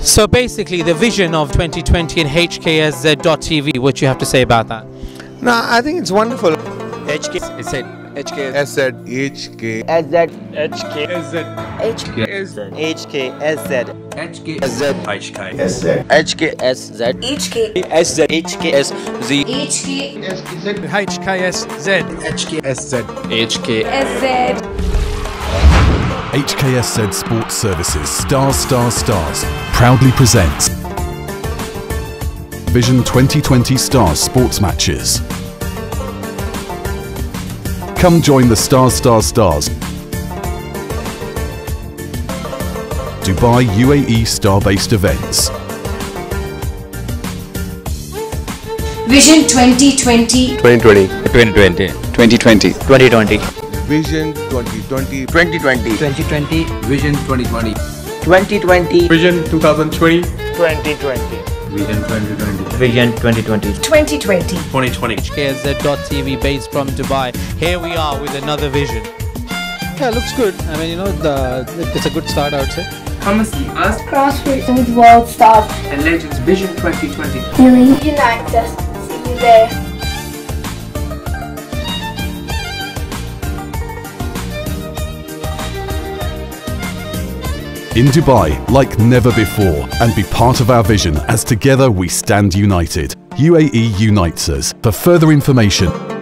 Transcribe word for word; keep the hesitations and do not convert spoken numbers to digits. So basically the vision of twenty twenty and H K S Z dot T V, what you have to say about that? No, I think it's wonderful. H K S Z. H K S Z. H K S Z. H K S Z. H K S Z. H K S Z. H K S Z. H K S Z. H K S Z. H K S Z. H K S Z. H K S Z. H K S Z. H K S Z. H K S Z. H K S Z Sports Services Stars Stars Stars proudly presents Vision twenty twenty Stars Sports Matches. Come join the Stars Stars Stars Dubai U A E star-based events. Vision twenty twenty. twenty twenty. twenty twenty. twenty twenty. twenty twenty. Vision twenty twenty. twenty twenty. twenty twenty. Vision twenty twenty. twenty twenty. Vision twenty twenty. twenty twenty. Vision twenty twenty. Vision twenty twenty. twenty twenty. twenty twenty. H K S Z dot T V based from Dubai. Here we are with another vision. Yeah, looks good. I mean, you know, the, it's a good start, I would say. Come and see us. Crossfit with world stars and legends. Vision twenty twenty. Healing unites us. See you there. In Dubai, like never before, and be part of our vision as together we stand united. U A E unites us. For further information,